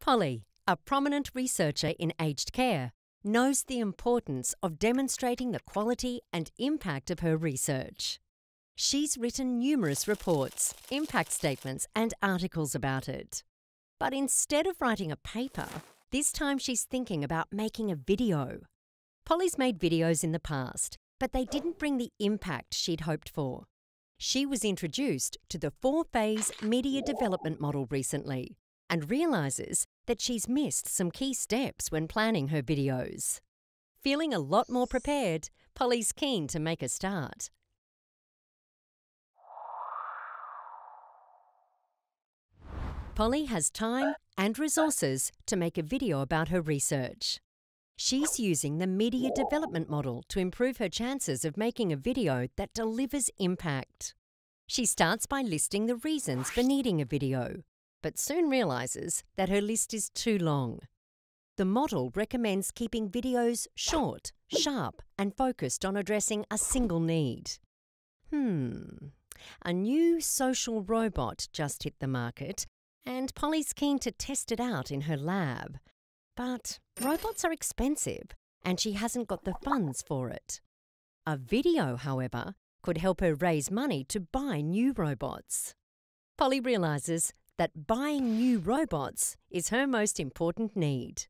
Polly, a prominent researcher in aged care, knows the importance of demonstrating the quality and impact of her research. She's written numerous reports, impact statements and articles about it. But instead of writing a paper, this time she's thinking about making a video. Polly's made videos in the past, but they didn't bring the impact she'd hoped for. She was introduced to the 4-phase media development model recently and realises that she's missed some key steps when planning her videos. Feeling a lot more prepared, Polly's keen to make a start. Polly has time and resources to make a video about her research. She's using the media development model to improve her chances of making a video that delivers impact. She starts by listing the reasons for needing a video, but soon realises that her list is too long. The model recommends keeping videos short, sharp and focused on addressing a single need. A new social robot just hit the market and Polly's keen to test it out in her lab. But robots are expensive and she hasn't got the funds for it. A video, however, could help her raise money to buy new robots. Polly realises that buying new robots is her most important need.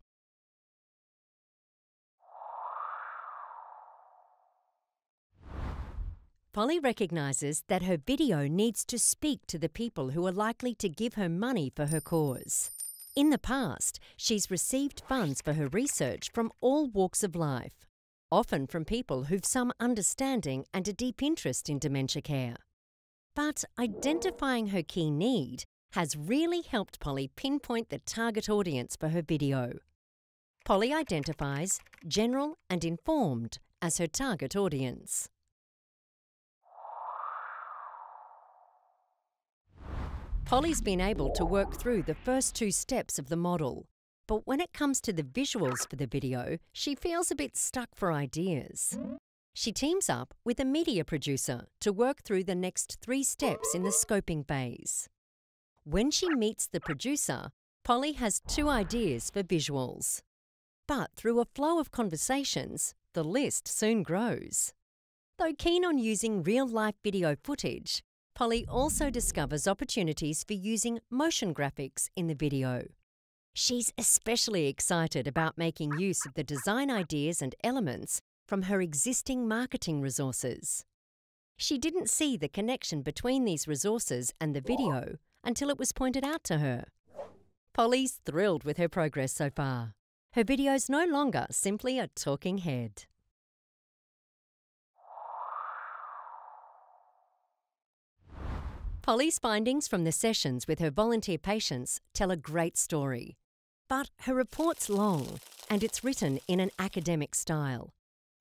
Polly recognises that her video needs to speak to the people who are likely to give her money for her cause. In the past, she's received funds for her research from all walks of life, often from people who've some understanding and a deep interest in dementia care. But identifying her key need has really helped Polly pinpoint the target audience for her video. Polly identifies general and informed as her target audience. Polly's been able to work through the first 2 steps of the model, but when it comes to the visuals for the video, she feels a bit stuck for ideas. She teams up with a media producer to work through the next 3 steps in the scoping phase. When she meets the producer, Polly has 2 ideas for visuals. But through a flow of conversations, the list soon grows. Though keen on using real-life video footage, Polly also discovers opportunities for using motion graphics in the video. She's especially excited about making use of the design ideas and elements from her existing marketing resources. She didn't see the connection between these resources and the video until it was pointed out to her. Polly's thrilled with her progress so far. Her video's no longer simply a talking head. Polly's findings from the sessions with her volunteer patients tell a great story. But her report's long and it's written in an academic style.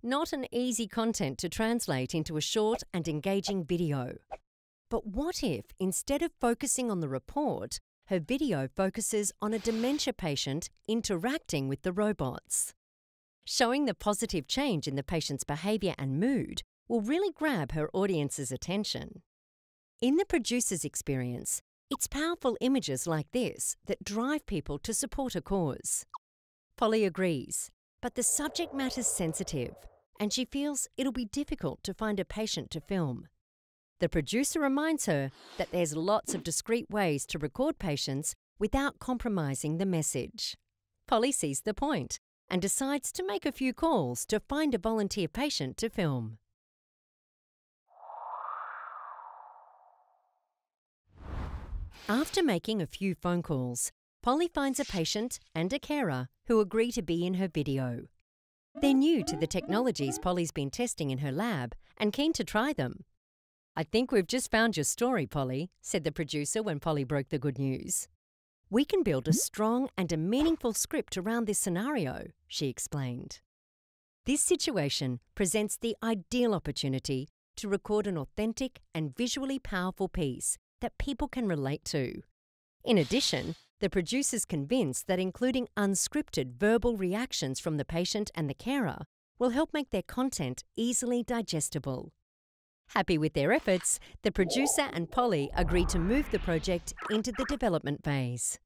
Not an easy content to translate into a short and engaging video. But what if, instead of focusing on the report, her video focuses on a dementia patient interacting with the robots? Showing the positive change in the patient's behaviour and mood will really grab her audience's attention. In the producer's experience, it's powerful images like this that drive people to support a cause. Polly agrees, but the subject matter's sensitive and she feels it'll be difficult to find a patient to film. The producer reminds her that there's lots of discreet ways to record patients without compromising the message. Polly sees the point and decides to make a few calls to find a volunteer patient to film. After making a few phone calls, Polly finds a patient and a carer who agree to be in her video. They're new to the technologies Polly's been testing in her lab and keen to try them. "I think we've just found your story, Polly," said the producer when Polly broke the good news. "We can build a strong and a meaningful script around this scenario," she explained. This situation presents the ideal opportunity to record an authentic and visually powerful piece that people can relate to. In addition, the producer's convinced that including unscripted verbal reactions from the patient and the carer will help make their content easily digestible. Happy with their efforts, the producer and Polly agree to move the project into the development phase.